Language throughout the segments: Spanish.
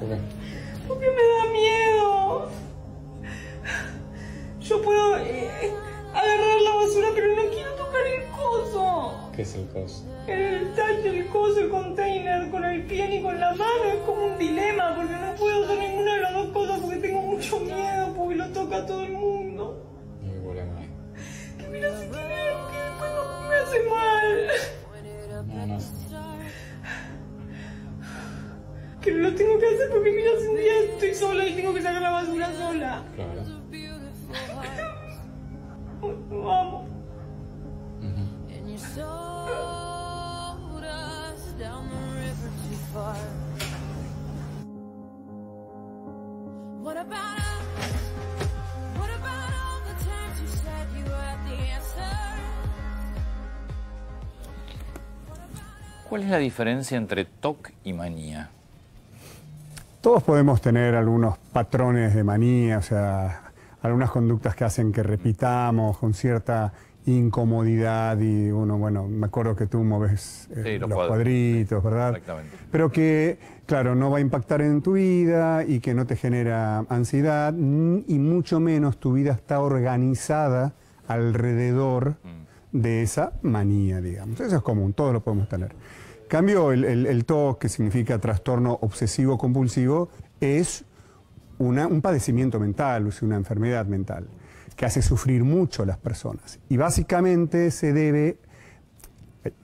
Porque me da miedo. Yo puedo agarrar la basura, pero no quiero tocar el coso. ¿Qué es el coso? El tacho, el coso, el container, con el pie ni con la mano. Es como un dilema, porque no puedo hacer ninguna de las dos cosas, porque tengo mucho miedo, porque lo toca a todo el mundo. No me vuela nada. Que mira si tiene algo que después no me hace mal. No, no. Que lo tengo que hacer porque mira si un día estoy sola y tengo que sacar la basura sola. Claro. Vamos. ¿Cuál es la diferencia entre TOC y manía? Todos podemos tener algunos patrones de manía, o sea, algunas conductas que hacen que repitamos con cierta incomodidad y uno, bueno, me acuerdo que tú moves sí, los cuadritos, ¿verdad? Exactamente. Pero que, claro, no va a impactar en tu vida y que no te genera ansiedad y mucho menos tu vida está organizada alrededor de esa manía, digamos. Eso es común, todos lo podemos tener. Cambio, el TOC, que significa trastorno obsesivo-compulsivo, es un padecimiento mental, es una enfermedad mental, que hace sufrir mucho a las personas. Y básicamente se debe,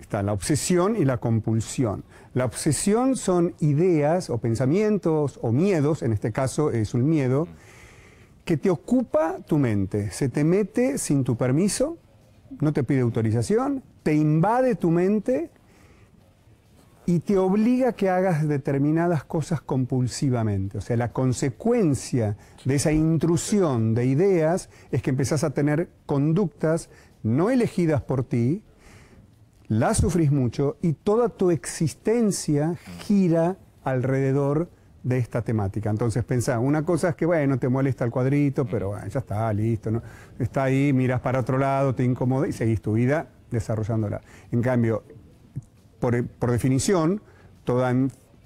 está la obsesión y la compulsión. La obsesión son ideas o pensamientos o miedos, en este caso es un miedo, que te ocupa tu mente, se te mete sin tu permiso, no te pide autorización, te invade tu mente y te obliga a que hagas determinadas cosas compulsivamente. O sea, la consecuencia de esa intrusión de ideas es que empezás a tener conductas no elegidas por ti, las sufrís mucho y toda tu existencia gira alrededor de esta temática. Entonces pensá, una cosa es que, bueno, te molesta el cuadrito, pero bueno, ya está, listo, ¿no? Está ahí, miras para otro lado, te incomoda y seguís tu vida desarrollándola. En cambio, por definición, toda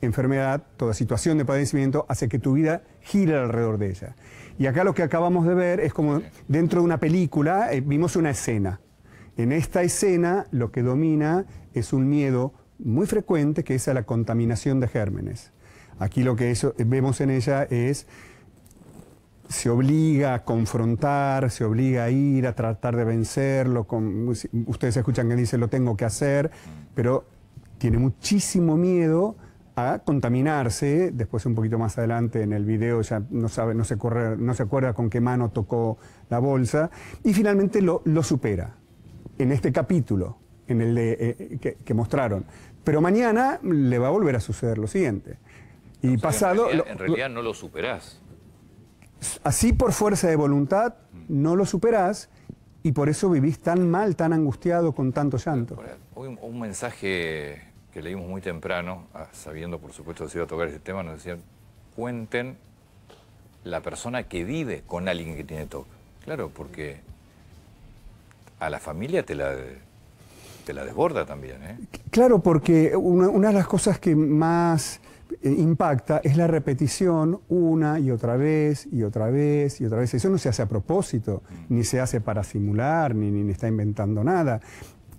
enfermedad, toda situación de padecimiento hace que tu vida gire alrededor de ella. Y acá lo que acabamos de ver es como dentro de una película vimos una escena. En esta escena lo que domina es un miedo muy frecuente que es a la contaminación de gérmenes. Aquí lo que vemos en ella es, se obliga a confrontar, se obliga a ir, a tratar de vencerlo. Ustedes escuchan que dice, lo tengo que hacer, pero tiene muchísimo miedo a contaminarse. Después, un poquito más adelante en el video, ya no sabe, no se acuerda con qué mano tocó la bolsa. Y finalmente lo supera. En este capítulo, en el que mostraron. Pero mañana le va a volver a suceder lo siguiente. Y o sea, pasado. En realidad no lo superás. Así por fuerza de voluntad, no lo superás. Y por eso vivís tan mal, tan angustiado, con tanto llanto. Hoy un mensaje que leímos muy temprano, sabiendo por supuesto que se iba a tocar este tema, nos decían, cuenten la persona que vive con alguien que tiene TOC. Claro, porque a la familia te la desborda también, ¿eh? Claro, porque una de las cosas que más impacta es la repetición una y otra vez y otra vez y otra vez. Eso no se hace a propósito, ni se hace para simular, ni está inventando nada.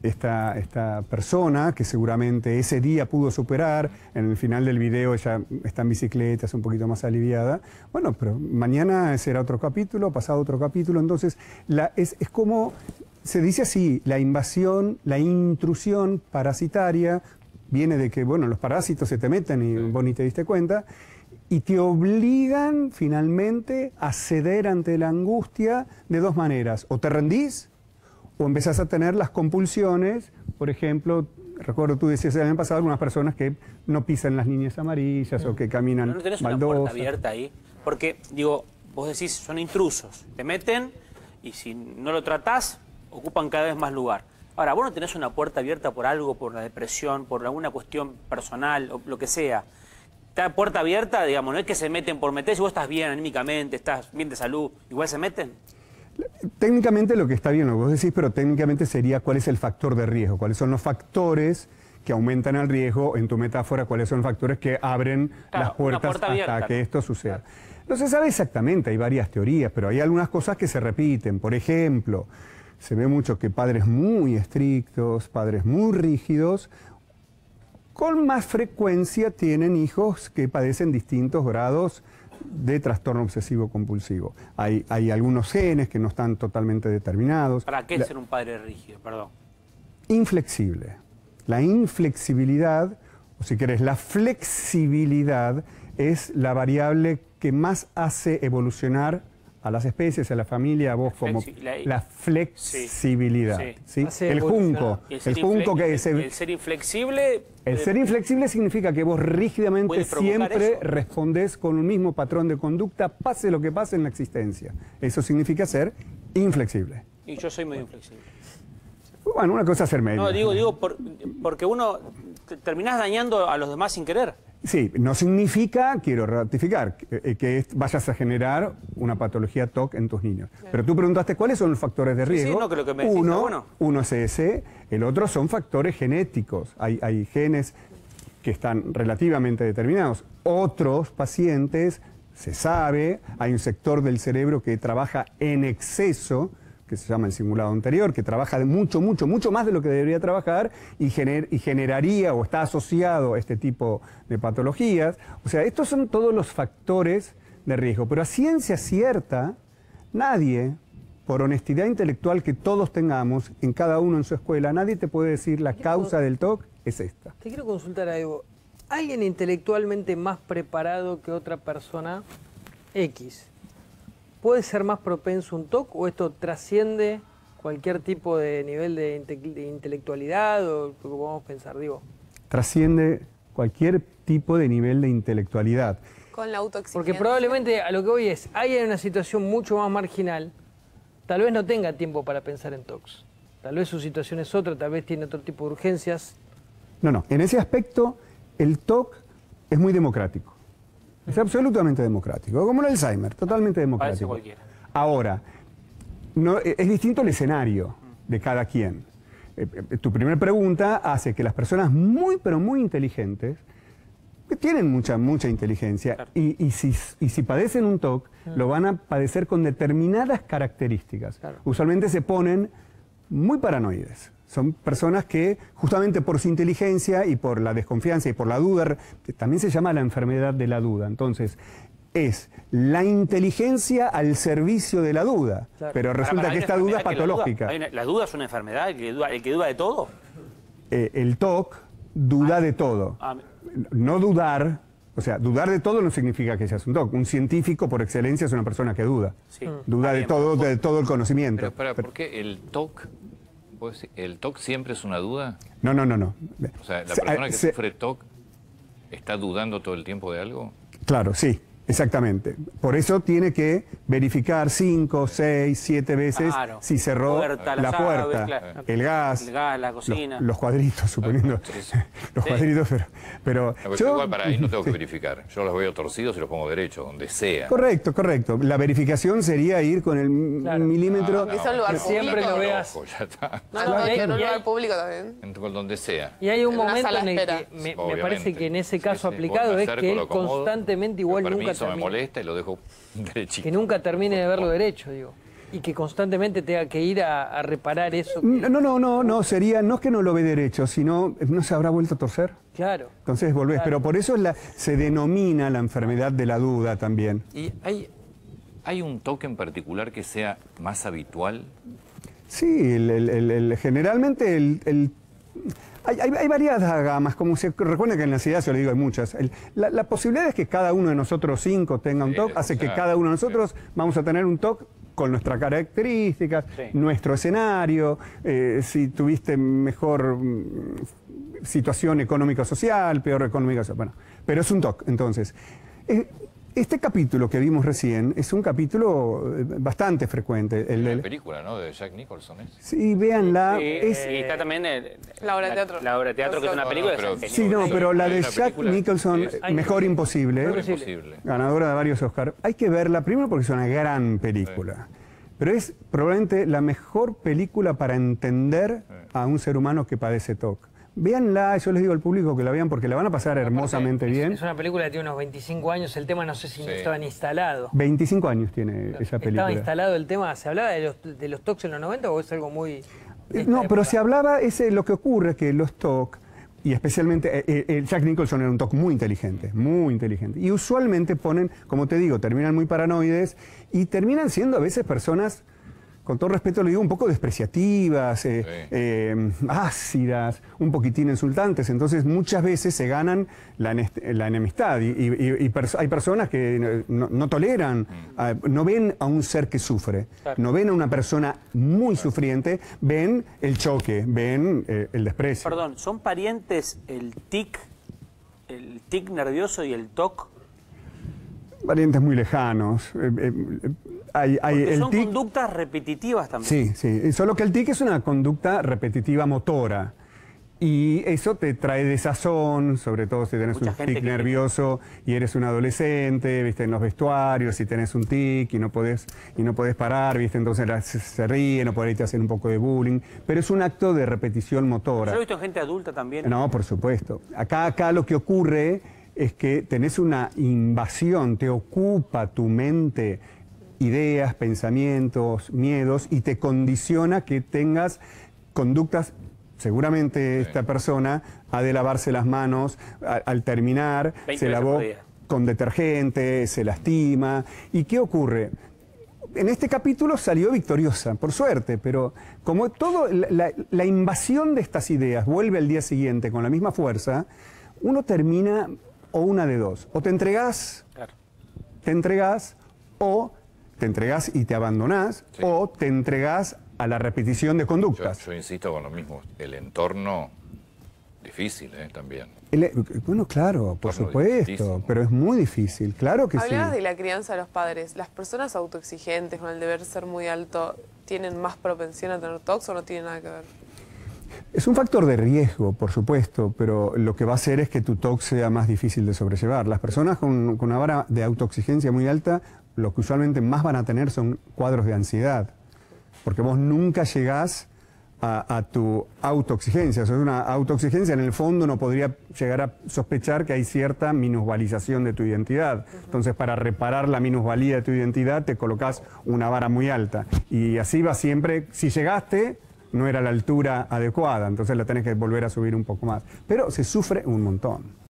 Esta persona que seguramente ese día pudo superar, en el final del video ella está en bicicleta, es un poquito más aliviada. Bueno, pero mañana será otro capítulo, pasado otro capítulo. Entonces es como, se dice así, la invasión, la intrusión parasitaria. Viene de que, bueno, los parásitos se te meten y vos ni te diste cuenta, y te obligan finalmente a ceder ante la angustia de dos maneras. O te rendís, o empezás a tener las compulsiones. Por ejemplo, recuerdo tú decías el año pasado algunas personas que no pisan las líneas amarillas o que caminan baldosas. ¿No tenés una puerta abierta ahí? Porque, digo, vos decís, son intrusos. Te meten y si no lo tratás, ocupan cada vez más lugar. Ahora, vos no tenés una puerta abierta por algo, por la depresión, por alguna cuestión personal, o lo que sea. Está puerta abierta, digamos, no es que se meten por meterse, si vos estás bien anímicamente, estás bien de salud, ¿igual se meten? Técnicamente lo que está bien, lo que vos decís, pero técnicamente sería cuál es el factor de riesgo, cuáles son los factores que aumentan el riesgo, en tu metáfora, cuáles son los factores que abren las puertas hasta que esto suceda. No se sabe exactamente, hay varias teorías, pero hay algunas cosas que se repiten. Por ejemplo, se ve mucho que padres muy estrictos, padres muy rígidos, con más frecuencia tienen hijos que padecen distintos grados de trastorno obsesivo compulsivo. Hay algunos genes que no están totalmente determinados. ¿Para qué ser un padre rígido? Perdón. Inflexible. La inflexibilidad, o si querés, la flexibilidad es la variable que más hace evolucionar a las especies, a la familia, a vos como... La flexibilidad. Sí. ¿Sí? El junco. El ser inflexible... El ser inflexible significa que vos rígidamente siempre respondés con un mismo patrón de conducta, pase lo que pase en la existencia. Eso significa ser inflexible. Y yo soy muy inflexible. Bueno, una cosa es ser medio. No, digo porque uno terminás dañando a los demás sin querer. Sí, no significa, quiero ratificar, que vayas a generar una patología TOC en tus niños. Claro. Pero tú preguntaste cuáles son los factores de riesgo. Sí, no creo que me decís, uno es ese, el otro son factores genéticos. Hay genes que están relativamente determinados. Otros pacientes, se sabe, hay un sector del cerebro que trabaja en exceso, que se llama el cingulado anterior, que trabaja de mucho más de lo que debería trabajar y generaría o está asociado a este tipo de patologías. O sea, estos son todos los factores de riesgo. Pero a ciencia cierta, nadie, por honestidad intelectual que todos tengamos, en cada uno en su escuela, nadie te puede decir la causa del TOC es esta. Te quiero consultar algo. ¿Alguien intelectualmente más preparado que otra persona X puede ser más propenso un TOC o esto trasciende cualquier tipo de nivel de intelectualidad o lo que podemos pensar, digo? Trasciende cualquier tipo de nivel de intelectualidad. Con la autoexigencia. Porque probablemente a lo que voy es, hay en una situación mucho más marginal, tal vez no tenga tiempo para pensar en TOCs. Tal vez su situación es otra, tal vez tiene otro tipo de urgencias. No. En ese aspecto, el TOC es muy democrático. Es absolutamente democrático, como el Alzheimer, totalmente democrático. Ahora, es distinto el escenario de cada quien. Tu primera pregunta hace que las personas muy, pero muy inteligentes, que tienen mucha inteligencia, claro, y si padecen un TOC, lo van a padecer con determinadas características. Claro. Usualmente se ponen muy paranoides. Son personas que, justamente por su inteligencia y por la desconfianza y por la duda, también se llama la enfermedad de la duda. Entonces, es la inteligencia al servicio de la duda. Claro. Pero resulta que esta duda es patológica. ¿La duda es una enfermedad? ¿El que duda de todo? El TOC duda de todo. No dudar... O sea, dudar de todo no significa que seas un TOC. Un científico por excelencia es una persona que duda. Sí. Duda de todo el conocimiento. Pero espera, ¿por qué el TOC... ¿El TOC siempre es una duda? No. O sea, ¿la persona que sufre TOC está dudando todo el tiempo de algo? Claro, sí, exactamente. Por eso tiene que verificar 5, 6, 7 veces si cerró la puerta, el gas, la cocina. Los cuadritos, suponiendo. Los cuadritos, pero yo, igual para ahí no tengo que verificar. Yo los veo torcidos y los pongo derechos, donde sea. Correcto. La verificación sería ir con el milímetro. No, eso lugar siempre lo veas. Ya está. No, en el público también. En donde sea. Y hay un momento en el que me parece que en ese caso aplicado es que él constantemente igual nunca termina. Eso me molesta y lo dejo derechito. Que nunca termine de verlo derecho, digo. Y que constantemente tenga que ir a reparar eso. No, sería, no es que no lo ve derecho, sino no se habrá vuelto a torcer. Claro. Entonces volvés, pero por eso se denomina la enfermedad de la duda también. ¿Y hay un TOC en particular que sea más habitual? Sí, generalmente hay variadas gamas, como se recuerda que en la ansiedad, yo le digo, hay muchas. La posibilidad es que cada uno de nosotros 5 tenga un TOC, hace que cada uno de nosotros vamos a tener un TOC con nuestras características, nuestro escenario, si tuviste mejor situación económico-social, peor económico-social. Bueno, pero es un TOC, entonces. Este capítulo que vimos recién es un capítulo bastante frecuente. La película, ¿no? De Jack Nicholson. Sí, véanla. Y está también la obra de teatro. La obra de teatro, que es una película. Pero la de Jack Nicholson, Mejor Imposible. Ganadora de varios Oscars. Hay que verla primero porque es una gran película. Pero es probablemente la mejor película para entender a un ser humano que padece TOC. Véanla, yo les digo al público que la vean porque la van a pasar hermosamente bien. Es una película que tiene unos 25 años, el tema no sé si estaban instalados. 25 años tiene esa película. ¿Estaba instalado el tema? ¿Se hablaba de los TOCs en los 90 o es algo muy...? No, pero se hablaba, lo que ocurre es que los TOC, y especialmente Jack Nicholson era un TOC muy inteligente, y usualmente ponen, como te digo, terminan muy paranoides y terminan siendo a veces personas... Con todo respeto lo digo, un poco despreciativas, ácidas, un poquitín insultantes. Entonces muchas veces se ganan la enemistad y hay personas que no toleran, no ven a un ser que sufre, no ven a una persona muy sufriente, ven el choque, ven el desprecio. Perdón, ¿son parientes el tic nervioso y el TOC? Parientes muy lejanos. Son conductas repetitivas también. Sí, sí. Solo que el tic es una conducta repetitiva motora. Y eso te trae desazón, sobre todo si tenés un tic nervioso y eres un adolescente, viste, en los vestuarios, si tenés un tic y no podés parar, viste, entonces se ríen o por ahí te hacen un poco de bullying. Pero es un acto de repetición motora. ¿Lo has visto en gente adulta también? No, por supuesto. Acá lo que ocurre es que tenés una invasión, te ocupa tu mente ideas, pensamientos, miedos, y te condiciona que tengas conductas, seguramente esta persona ha de lavarse las manos al terminar, se lavó con detergente, se lastima. ¿Y qué ocurre? En este capítulo salió victoriosa, por suerte, pero como todo, la invasión de estas ideas vuelve al día siguiente con la misma fuerza, uno termina o una de dos, o te entregás y te abandonás, o te entregás a la repetición de conductas. Yo insisto con lo mismo, el entorno difícil también. Bueno, claro, por supuesto, pero es muy difícil, claro que sí. Hablabas de la crianza de los padres, ¿las personas autoexigentes con el deber ser muy alto tienen más propensión a tener TOC o no tienen nada que ver? Es un factor de riesgo, por supuesto, pero lo que va a hacer es que tu TOC sea más difícil de sobrellevar. Las personas con una vara de autoexigencia muy alta, lo que usualmente más van a tener son cuadros de ansiedad, porque vos nunca llegás a tu autoexigencia. O sea, una autoexigencia en el fondo uno podría llegar a sospechar que hay cierta minusvalización de tu identidad. Entonces, para reparar la minusvalía de tu identidad, te colocás una vara muy alta. Y así va siempre, si llegaste... no era la altura adecuada, entonces la tenés que volver a subir un poco más. Pero se sufre un montón.